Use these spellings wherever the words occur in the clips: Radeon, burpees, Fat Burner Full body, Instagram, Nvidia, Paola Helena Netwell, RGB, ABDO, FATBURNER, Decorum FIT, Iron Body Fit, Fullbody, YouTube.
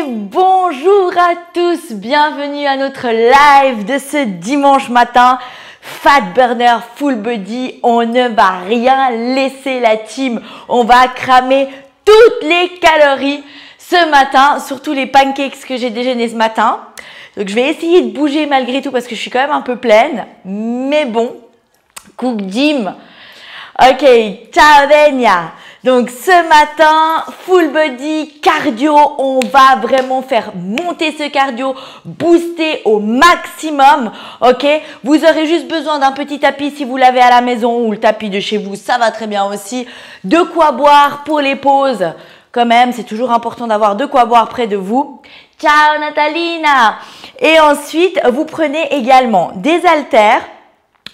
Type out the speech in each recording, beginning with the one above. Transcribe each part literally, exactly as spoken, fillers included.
Et bonjour à tous, bienvenue à notre live de ce dimanche matin. Fat Burner Full Body, on ne va rien laisser la team, on va cramer toutes les calories ce matin, surtout les pancakes que j'ai déjeuné ce matin. Donc je vais essayer de bouger malgré tout parce que je suis quand même un peu pleine, mais bon, cook gym. Ok, ciao Benia. Donc ce matin, full body, cardio, on va vraiment faire monter ce cardio, booster au maximum, ok? Vous aurez juste besoin d'un petit tapis si vous l'avez à la maison ou le tapis de chez vous, ça va très bien aussi. De quoi boire pour les pauses, quand même, c'est toujours important d'avoir de quoi boire près de vous. Ciao Natalina! Et ensuite, vous prenez également des haltères.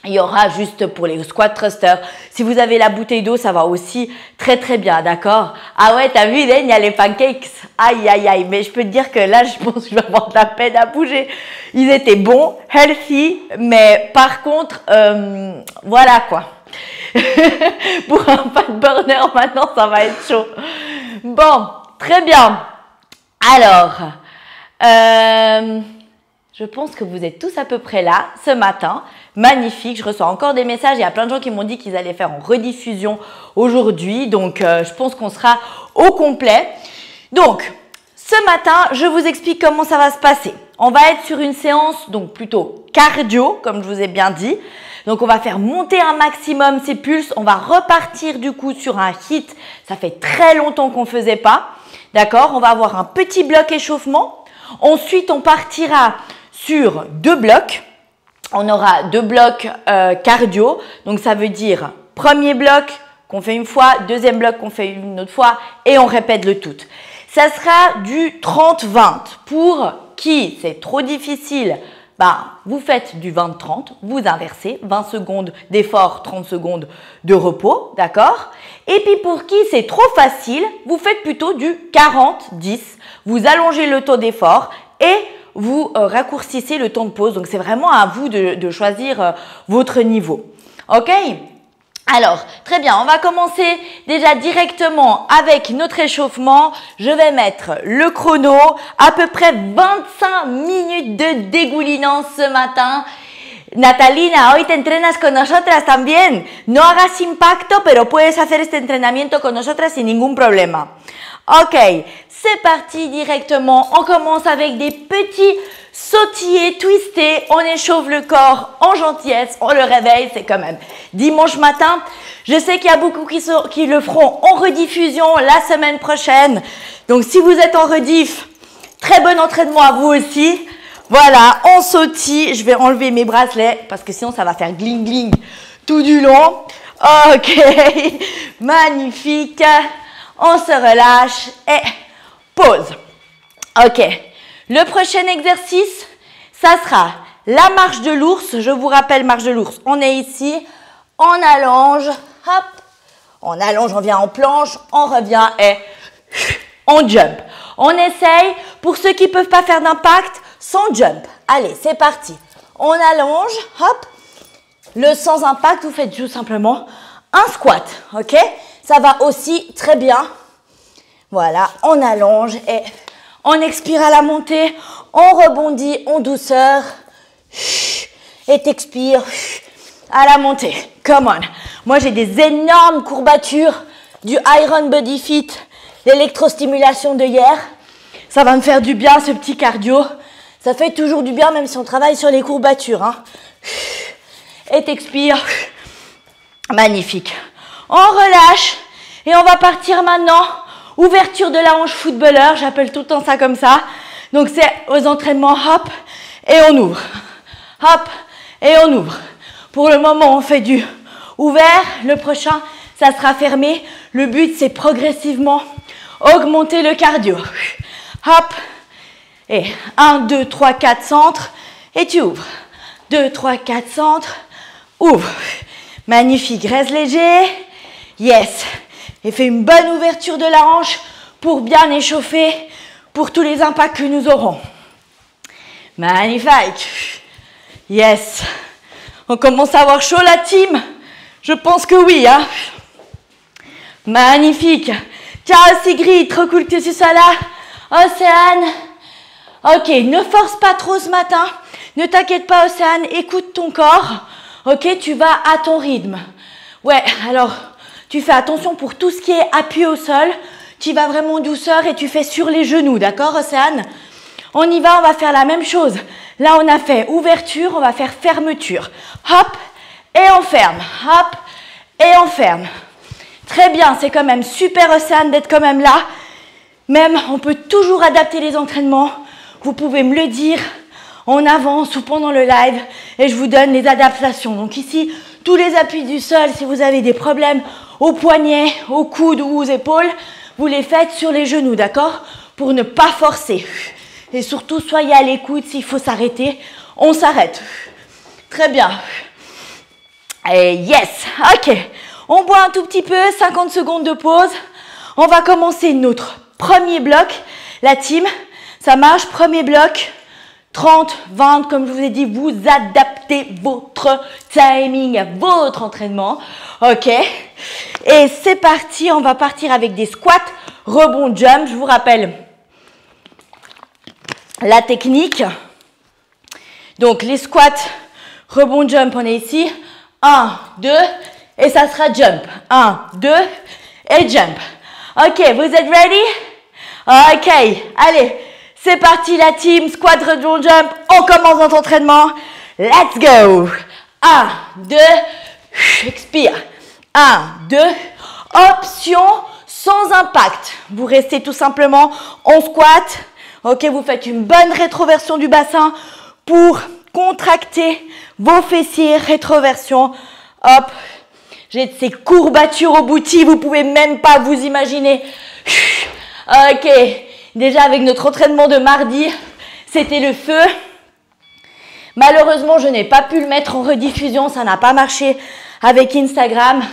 Il y aura juste pour les squat thrusters. Si vous avez la bouteille d'eau, ça va aussi très très bien, d'accord? Ah ouais, t'as vu, il y a les pancakes. Aïe, aïe, aïe. Mais je peux te dire que là, je pense que je vais avoir de la peine à bouger. Ils étaient bons, healthy, mais par contre, euh, voilà quoi. Pour un fat burner, maintenant, ça va être chaud. Bon, très bien. Alors, euh, je pense que vous êtes tous à peu près là ce matin. Magnifique, je reçois encore des messages, il y a plein de gens qui m'ont dit qu'ils allaient faire en rediffusion aujourd'hui, donc euh, je pense qu'on sera au complet. Donc, ce matin, je vous explique comment ça va se passer. On va être sur une séance, donc plutôt cardio, comme je vous ai bien dit. Donc, on va faire monter un maximum ces pulses, on va repartir du coup sur un hit. Ça fait très longtemps qu'on ne faisait pas, d'accord? On va avoir un petit bloc échauffement. Ensuite, on partira sur deux blocs. On aura deux blocs euh, cardio, donc ça veut dire premier bloc qu'on fait une fois, deuxième bloc qu'on fait une autre fois et on répète le tout. Ça sera du trente vingt. Pour qui c'est trop difficile, bah, vous faites du vingt trente, vous inversez, vingt secondes d'effort, trente secondes de repos, d'accord? Et puis pour qui c'est trop facile, vous faites plutôt du quarante dix, vous allongez le taux d'effort et vous euh, raccourcissez le temps de pause. Donc, c'est vraiment à vous de, de choisir euh, votre niveau. OK? Alors, très bien. On va commencer déjà directement avec notre échauffement. Je vais mettre le chrono. À peu près vingt-cinq minutes de dégoulinant ce matin. Natalina, hoy te entrenas con nosotras también. No hagas impacto, pero puedes hacer este entrenamiento con nosotras sin ningún problema. Ok, c'est parti directement. On commence avec des petits sautillés, twistés. On échauffe le corps en gentillesse. On le réveille, c'est quand même dimanche matin. Je sais qu'il y a beaucoup qui, sont, qui le feront en rediffusion la semaine prochaine. Donc, si vous êtes en rediff, très bon entraînement à vous aussi. Voilà, on sautille. Je vais enlever mes bracelets parce que sinon, ça va faire gling-gling tout du long. Ok, magnifique. On se relâche et pause. Ok. Le prochain exercice, ça sera la marche de l'ours. Je vous rappelle, marche de l'ours. On est ici, on allonge, hop, on allonge, on vient en planche, on revient et on jump. On essaye, pour ceux qui ne peuvent pas faire d'impact, sans jump. Allez, c'est parti. On allonge, hop. Le sans impact, vous faites tout simplement un squat, ok? Ça va aussi très bien. Voilà, on allonge et on expire à la montée. On rebondit en douceur. Et t'expires à la montée. Come on. Moi, j'ai des énormes courbatures du Iron Body Fit, l'électrostimulation de hier. Ça va me faire du bien, ce petit cardio. Ça fait toujours du bien, même si on travaille sur les courbatures, hein. Et t'expires. Magnifique. On relâche et on va partir maintenant. Ouverture de la hanche footballeur, j'appelle tout le temps ça comme ça. Donc c'est aux entraînements, hop, et on ouvre. Hop, et on ouvre. Pour le moment, on fait du ouvert. Le prochain, ça sera fermé. Le but, c'est progressivement augmenter le cardio. Hop, et un, deux, trois, quatre, centre. Et tu ouvres. deux, trois, quatre, centre. Ouvre. Magnifique. Reste léger. Yes. Et fais une bonne ouverture de la hanche pour bien échauffer pour tous les impacts que nous aurons. Magnifique. Yes. On commence à avoir chaud la team? Je pense que oui, hein. Magnifique. Ciao Sigrid, trop cool que tu sois là. Océane. Ok, ne force pas trop ce matin. Ne t'inquiète pas, Océane. Écoute ton corps. Ok, tu vas à ton rythme. Ouais, alors, tu fais attention pour tout ce qui est appui au sol. Tu vas vraiment douceur et tu fais sur les genoux, d'accord, Océane? On y va, on va faire la même chose. Là, on a fait ouverture, on va faire fermeture. Hop, et on ferme. Hop, et on ferme. Très bien, c'est quand même super, Océane, d'être quand même là. Même, on peut toujours adapter les entraînements. Vous pouvez me le dire en avance ou pendant le live et je vous donne les adaptations. Donc ici, tous les appuis du sol, si vous avez des problèmes aux poignets, aux coudes ou aux épaules, vous les faites sur les genoux, d'accord? Pour ne pas forcer. Et surtout, soyez à l'écoute. S'il faut s'arrêter, on s'arrête. Très bien. Et yes! Ok. On boit un tout petit peu, cinquante secondes de pause. On va commencer notre premier bloc. La team, ça marche. Premier bloc, trente, vingt. Comme je vous ai dit, vous adaptez votre timing à votre entraînement. Ok. Et c'est parti. On va partir avec des squats, rebond, jump. Je vous rappelle la technique. Donc les squats, rebond, jump, on est ici. un, deux, et ça sera jump. un, deux, et jump. Ok, vous êtes ready? Ok, allez, c'est parti la team, squat, rebond, jump, on commence notre entraînement. Let's go. un, deux, expire. un, deux, option sans impact. Vous restez tout simplement en squat. Ok, vous faites une bonne rétroversion du bassin pour contracter vos fessiers. Rétroversion, hop. J'ai de ces courbatures abouties, vous pouvez même pas vous imaginer. Ok, déjà avec notre entraînement de mardi, c'était le feu. Malheureusement, je n'ai pas pu le mettre en rediffusion, ça n'a pas marché avec Instagram.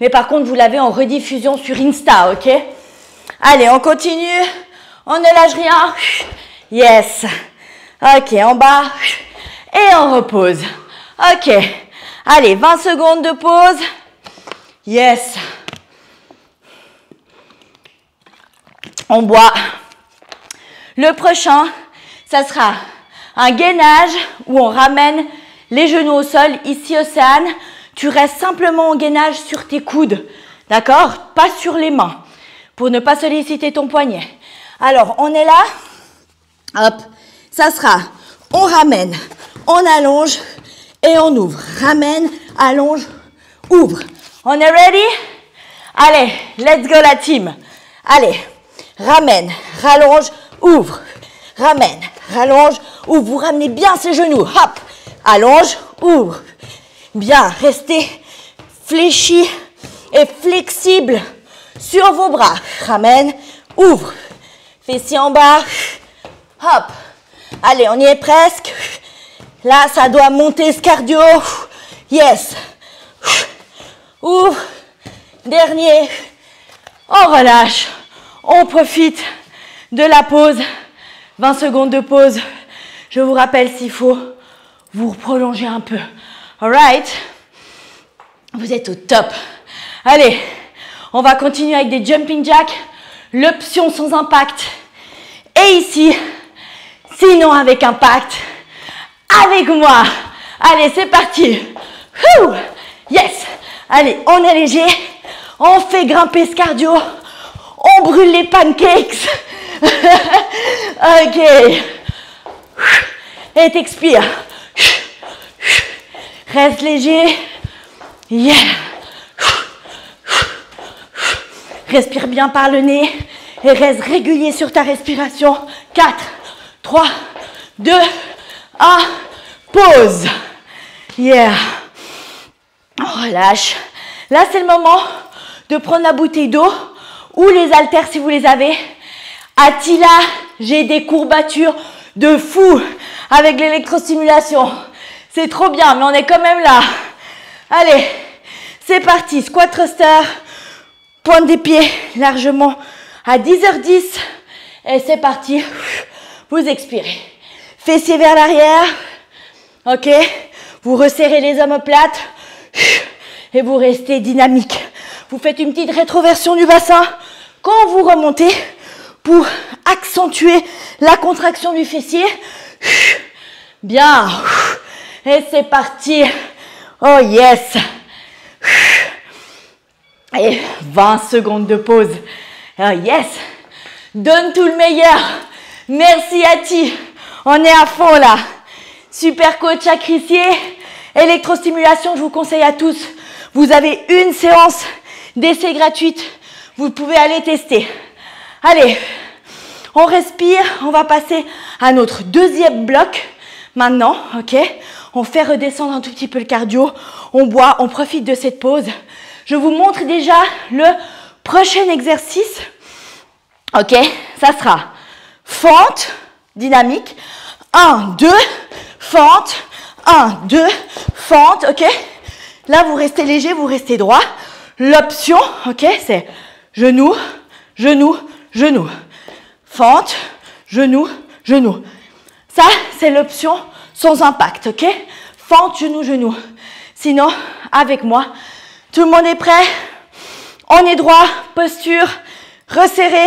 Mais par contre, vous l'avez en rediffusion sur Insta, ok? Allez, on continue. On ne lâche rien. Yes. Ok, en bas. Et on repose. Ok. Allez, vingt secondes de pause. Yes. On boit. Le prochain, ça sera un gainage où on ramène les genoux au sol. Ici, Océane, tu restes simplement en gainage sur tes coudes. D'accord? Pas sur les mains pour ne pas solliciter ton poignet. Alors, on est là, hop, ça sera, on ramène, on allonge et on ouvre. Ramène, allonge, ouvre. On est ready? Allez, let's go la team. Allez, ramène, rallonge, ouvre. Ramène, rallonge, ouvre. Vous ramenez bien ses genoux, hop, allonge, ouvre. Bien, restez fléchis et flexibles sur vos bras. Ramène, ouvre. Fessiers en bas, hop, allez, on y est presque, là, ça doit monter ce cardio, yes, ouvre, dernier, on relâche, on profite de la pause, vingt secondes de pause, je vous rappelle s'il faut, vous prolonger un peu, alright, vous êtes au top, allez, on va continuer avec des jumping jacks, l'option sans impact. Et ici, sinon avec impact, avec moi. Allez, c'est parti. Woo! Yes. Allez, on est léger. On fait grimper ce cardio. On brûle les pancakes. Ok. Et t'expires. Reste léger. Yeah. Respire bien par le nez et reste régulier sur ta respiration. quatre, trois, deux, un, pause. Yeah. On relâche. Là, c'est le moment de prendre la bouteille d'eau ou les haltères si vous les avez. Attila, j'ai des courbatures de fou avec l'électrostimulation. C'est trop bien, mais on est quand même là. Allez, c'est parti. Squat thruster. Pointe des pieds largement à dix heures dix. Et c'est parti. Vous expirez. Fessiers vers l'arrière. Ok. Vous resserrez les omoplates. Et vous restez dynamique. Vous faites une petite rétroversion du bassin. Quand vous remontez, pour accentuer la contraction du fessier. Bien. Et c'est parti. Oh yes. Et vingt secondes de pause. Oh yes. Donne tout le meilleur. Merci à ti. On est à fond là. Super coach chacricier. Électrostimulation, je vous conseille à tous. Vous avez une séance d'essai gratuite. Vous pouvez aller tester. Allez, on respire. On va passer à notre deuxième bloc. Maintenant, ok, on fait redescendre un tout petit peu le cardio. On boit, on profite de cette pause. Je vous montre déjà le prochain exercice. Ok, ça sera fente, dynamique. un, deux, fente. un, deux, fente, ok. Là, vous restez léger, vous restez droit. L'option, ok, c'est genou, genou, genou. Fente, genou, genou. Ça, c'est l'option sans impact, ok? Fente, genou, genou. Sinon, avec moi, tout le monde est prêt? On est droit, posture, resserré,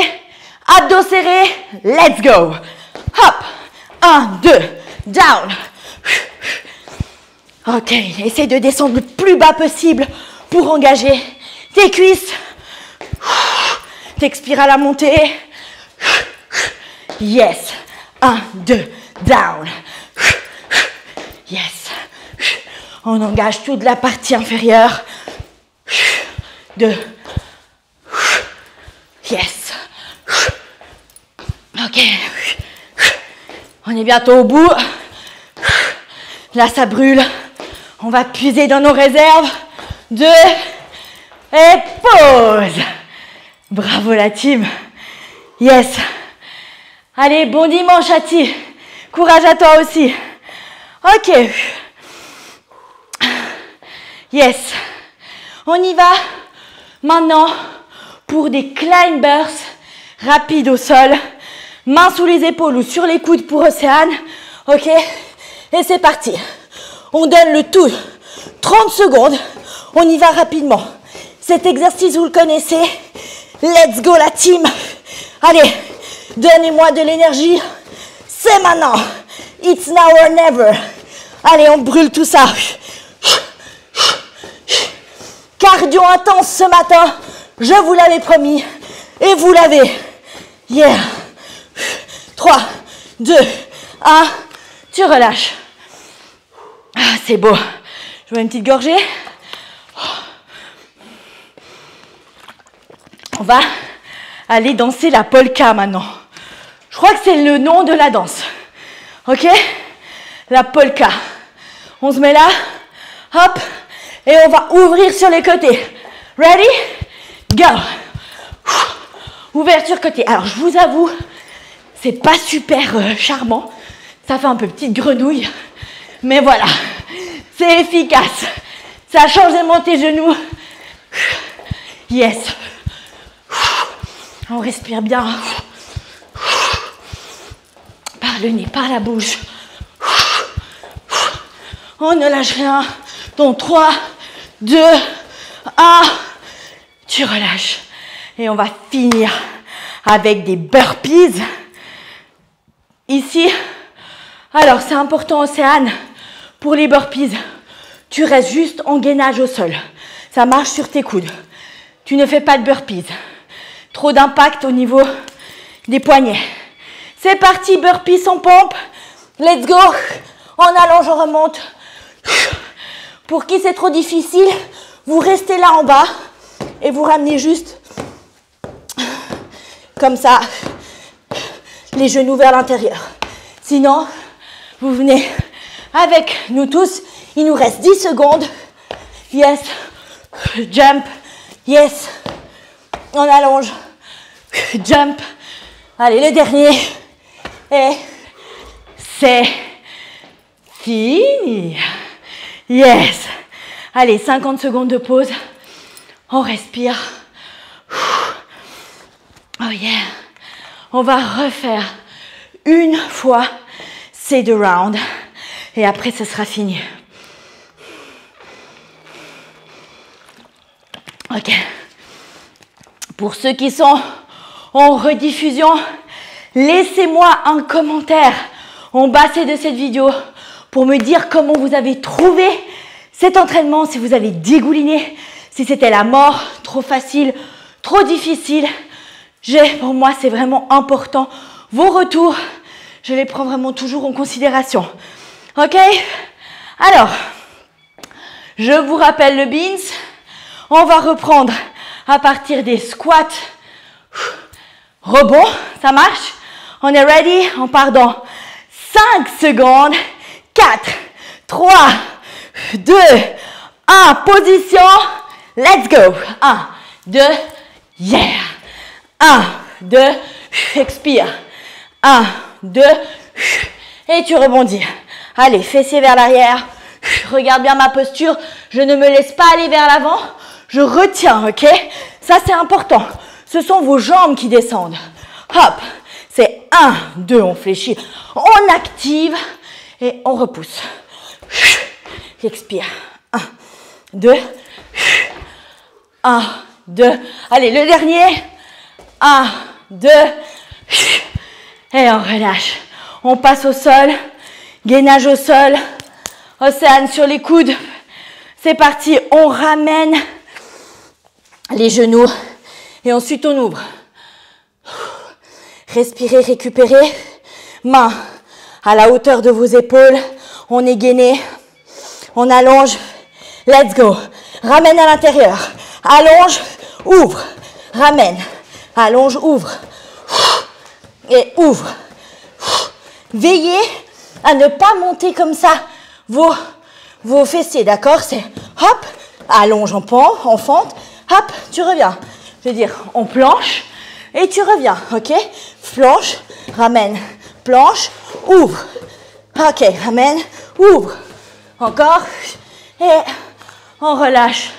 abdos serrés, let's go! Hop! un, deux, down. Ok, essaye de descendre le plus bas possible pour engager tes cuisses. T'expires à la montée. Yes! un, deux, down. Yes. On engage toute la partie inférieure. deux. Yes. Ok. On est bientôt au bout. Là, ça brûle. On va puiser dans nos réserves. deux. Et pause. Bravo la team. Yes. Allez, bon dimanche à ti. Courage à toi aussi. Ok. Yes. On y va maintenant pour des climbers rapides au sol. Mains sous les épaules ou sur les coudes pour Océane. Ok. Et c'est parti. On donne le tout. trente secondes. On y va rapidement. Cet exercice, vous le connaissez. Let's go la team. Allez, donnez-moi de l'énergie. C'est maintenant. It's now or never. Allez, on brûle tout ça. Cardio intense ce matin. Je vous l'avais promis. Et vous l'avez. Yeah. trois, deux, un. Tu relâches. Ah, c'est beau. Je veux une petite gorgée. On va aller danser la polka maintenant. Je crois que c'est le nom de la danse. Ok? La polka. On se met là. Hop. Et on va ouvrir sur les côtés. Ready? Go. Ouverture côté. Alors, je vous avoue, c'est pas super euh, charmant. Ça fait un peu petite grenouille. Mais voilà. C'est efficace. Ça change de monter genoux. Yes. On respire bien. Par le nez, par la bouche. On ne lâche rien. Donc trois, deux, un. Tu relâches. Et on va finir avec des burpees. Ici. Alors c'est important Océane. Pour les burpees, tu restes juste en gainage au sol. Ça marche sur tes coudes. Tu ne fais pas de burpees. Trop d'impact au niveau des poignets. C'est parti, burpee sans pompe. Let's go. En allonge, on remonte. Pour qui c'est trop difficile, vous restez là en bas et vous ramenez juste comme ça les genoux vers l'intérieur. Sinon, vous venez avec nous tous. Il nous reste dix secondes. Yes. Jump. Yes. On allonge. Jump. Allez, le dernier. Et c'est fini. Yes. Allez, cinquante secondes de pause. On respire. Oh yeah. On va refaire une fois ces deux rounds. Et après, ce sera fini. Ok. Pour ceux qui sont en rediffusion. Laissez-moi un commentaire en bas de cette vidéo pour me dire comment vous avez trouvé cet entraînement, si vous avez dégouliné, si c'était la mort, trop facile, trop difficile. Je, pour moi, c'est vraiment important. Vos retours, je les prends vraiment toujours en considération. Ok? Alors, je vous rappelle le beans. On va reprendre à partir des squats. Rebond, ça marche? On est ready? On part dans cinq secondes. quatre, trois, deux, un. Position. Let's go. un, deux, yeah. un, deux, expire. un, deux, et tu rebondis. Allez, fessier vers l'arrière. Regarde bien ma posture. Je ne me laisse pas aller vers l'avant. Je retiens, ok? Ça, c'est important. Ce sont vos jambes qui descendent. Hop, c'est un, deux, on fléchit. On active et on repousse. Expire. un, deux. un, deux. Allez, le dernier. un, deux. Et on relâche. On passe au sol. Gainage au sol. Océane sur les coudes. C'est parti. On ramène les genoux. Et ensuite, on ouvre. Respirez, récupérez. Mains à la hauteur de vos épaules. On est gainé. On allonge. Let's go. Ramène à l'intérieur. Allonge, ouvre. Ramène. Allonge, ouvre. Et ouvre. Veillez à ne pas monter comme ça vos, vos fessiers, d'accord? C'est hop, allonge en pente, en fente. Hop, tu reviens. Je veux dire, on planche et tu reviens, ok? Planche, ramène, planche, ouvre. Ok, ramène, ouvre. Encore. Et on relâche.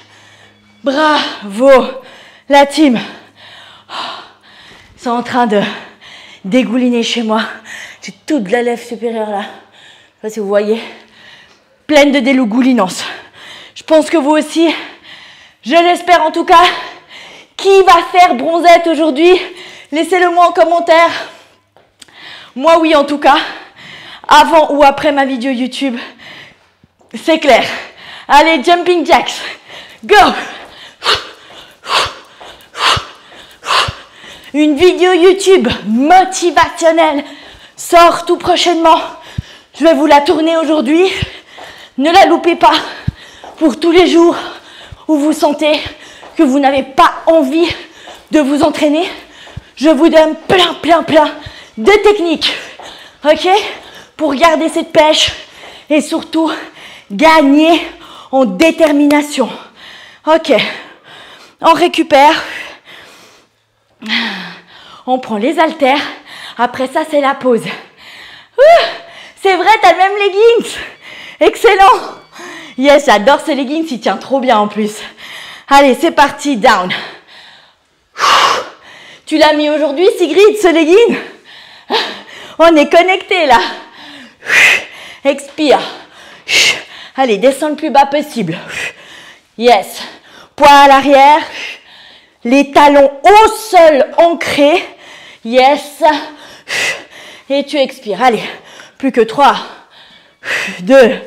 Bravo, la team. Ils sont en train de dégouliner chez moi. J'ai toute la lèvre supérieure là. Je ne sais pas si vous voyez. Pleine de dégoulinance. Je pense que vous aussi, je l'espère en tout cas. Qui va faire bronzette aujourd'hui? Laissez-le moi en commentaire. Moi oui en tout cas. Avant ou après ma vidéo YouTube. C'est clair. Allez, jumping jacks. Go! Une vidéo YouTube motivationnelle sort tout prochainement. Je vais vous la tourner aujourd'hui. Ne la loupez pas pour tous les jours où vous sentez que vous n'avez pas envie de vous entraîner. Je vous donne plein, plein, plein de techniques. Ok? Pour garder cette pêche et surtout gagner en détermination. Ok. On récupère. On prend les haltères. Après ça, c'est la pause. C'est vrai, t'as le même leggings. Excellent. Yes, j'adore ce leggings. Il tient trop bien en plus. Allez, c'est parti, down. Tu l'as mis aujourd'hui, Sigrid, ce legging? On est connecté là. Expire. Allez, descends le plus bas possible. Yes. Poids à l'arrière. Les talons au sol ancrés. Yes. Et tu expires. Allez, plus que trois, deux,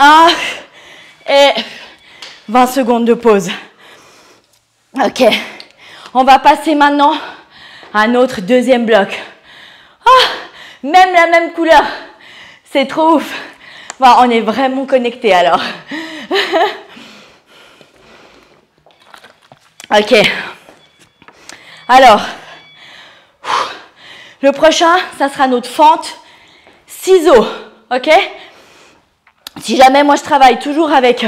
un. Et vingt secondes de pause. Ok. On va passer maintenant à notre deuxième bloc. Oh, même la même couleur. C'est trop ouf. Bon, on est vraiment connectés alors. Ok. Alors, le prochain, ça sera notre fente ciseaux. Ok? Si jamais, moi, je travaille toujours avec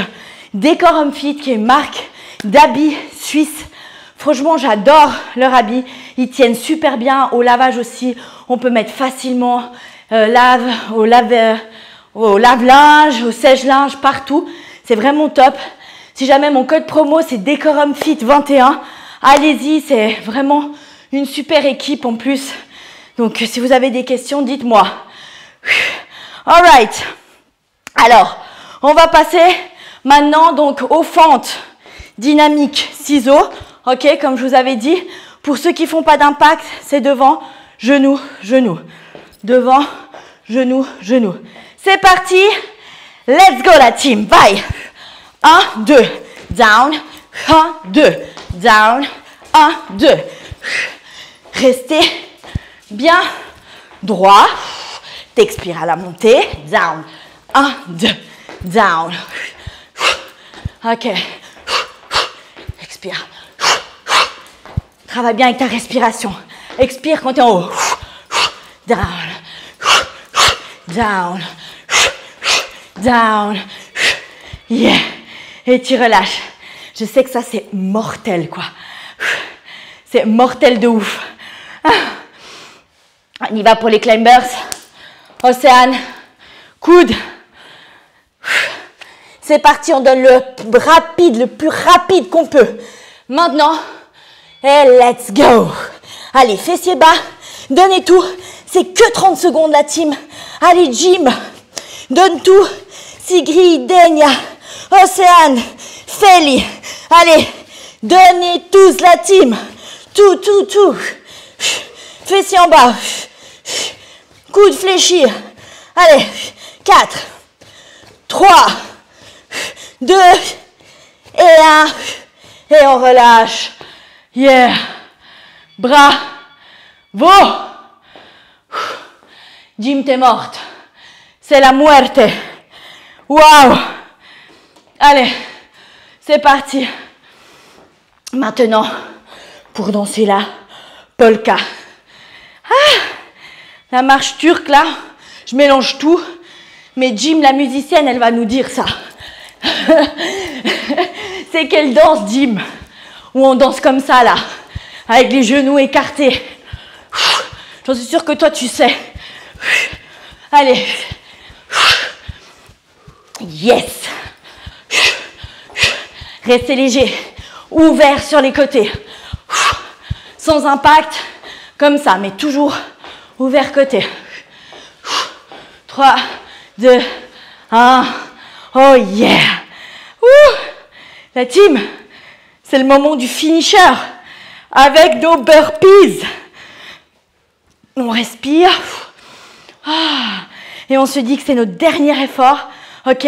Decorum Fit, qui est une marque d'habits suisse. Franchement, j'adore leurs habits. Ils tiennent super bien. Au lavage aussi, on peut mettre facilement euh, lave, au lave. Euh, au lave-linge, au sèche-linge, partout. C'est vraiment top. Si jamais, mon code promo, c'est Decorum Fit vingt et un. Allez-y, c'est vraiment une super équipe en plus. Donc, si vous avez des questions, dites-moi. All right. Alors, on va passer maintenant donc aux fentes dynamiques ciseaux. Ok, comme je vous avais dit, Pour ceux qui ne font pas d'impact, c'est devant, genou, genou. Devant, genou, genou. C'est parti. Let's go la team. Bye. un, deux. Down. un, deux. Down. un, deux. Restez bien droit. T'expires à la montée. Down. un, deux. Down. Ok. Expire. Travaille bien avec ta respiration. Expire quand tu es en haut. Down. Down. Down. Yeah. Et tu relâches. Je sais que ça, c'est mortel, quoi. C'est mortel de ouf. On y va pour les climbers. Océane. Coude. C'est parti. On donne le rapide, le plus rapide qu'on peut. Maintenant. Et let's go. Allez, fessiers bas. Donnez tout. C'est que trente secondes, la team. Allez, gym. Donne tout. Sigrid, Denia, Océane, Feli. Allez, donnez tous la team. Tout, tout, tout. Fessiers en bas. Coude fléchi. Allez, quatre, trois, deux, et un. Et on relâche. Yeah. Bravo. Jim, t'es morte. C'est la muerte. Waouh. Allez, c'est parti. Maintenant, pour danser la polka. Ah, la marche turque, là, je mélange tout. Mais Jim, la musicienne, elle va nous dire ça. C'est quelle danse, Jim, où on danse comme ça, là, avec les genoux écartés. J'en suis sûre que toi, tu sais. Allez. Yes. Restez léger. Ouvert sur les côtés. Sans impact. Comme ça, mais toujours ouvert côté. trois, deux, un. Oh yeah. Ouh. La team, c'est le moment du finisher. Avec nos burpees. On respire. Et on se dit que c'est notre dernier effort. Ok?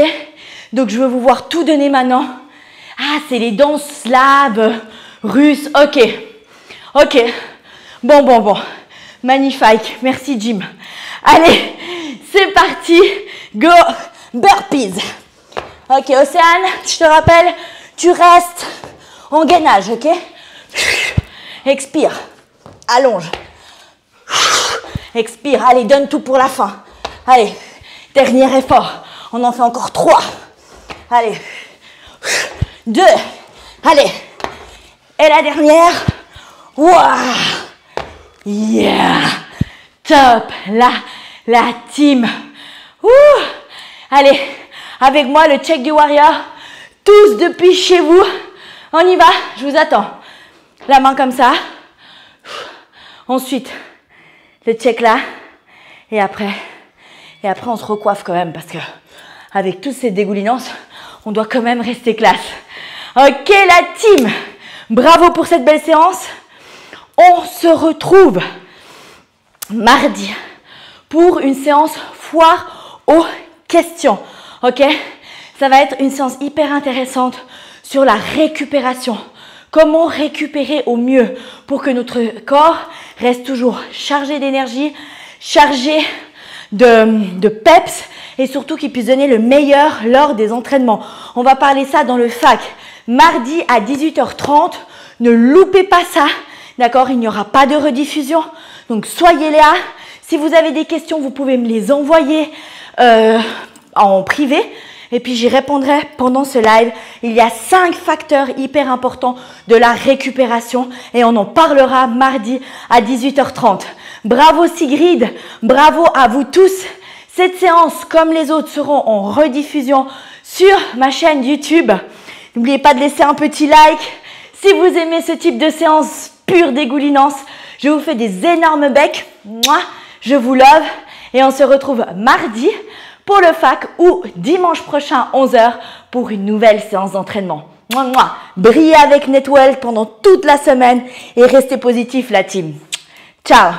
Donc, je veux vous voir tout donner maintenant. Ah, c'est les danses slaves, russes. Ok. Ok. Bon, bon, bon. Magnifique. Merci, Jim. Allez, c'est parti. Go. Burpees. Ok, Océane, je te rappelle, tu restes en gainage. Ok? Expire. Allonge. Expire. Allez, donne tout pour la fin. Allez, dernier effort. On en fait encore trois. Allez. deux. Allez. Et la dernière. Waouh. Yeah. Top. La, la team. Ouh. Allez. Avec moi, le check du warrior. Tous depuis chez vous. On y va. Je vous attends. La main comme ça. Ensuite, le check là. Et après, et après, on se recoiffe quand même parce que avec toutes ces dégoulinances, on doit quand même rester classe. Ok, la team. Bravo pour cette belle séance. On se retrouve mardi pour une séance foire aux questions. Ok, ça va être une séance hyper intéressante sur la récupération. Comment récupérer au mieux pour que notre corps reste toujours chargé d'énergie, chargé de, de peps et surtout qu'il puisse donner le meilleur lors des entraînements. On va parler ça dans le fac. Mardi à dix-huit heures trente, ne loupez pas ça, d'accord? Il n'y aura pas de rediffusion, donc soyez là. Si vous avez des questions, vous pouvez me les envoyer euh, en privé. Et puis, j'y répondrai pendant ce live. Il y a cinq facteurs hyper importants de la récupération et on en parlera mardi à dix-huit heures trente. Bravo Sigrid, bravo à vous tous. Cette séance, comme les autres, seront en rediffusion sur ma chaîne YouTube. N'oubliez pas de laisser un petit like. Si vous aimez ce type de séance pure dégoulinance, je vous fais des énormes becs. Moi, je vous love et on se retrouve mardi pour le fac ou dimanche prochain, onze heures, pour une nouvelle séance d'entraînement. Mouah, mouah. Brillez avec Netwell pendant toute la semaine et restez positif la team. Ciao.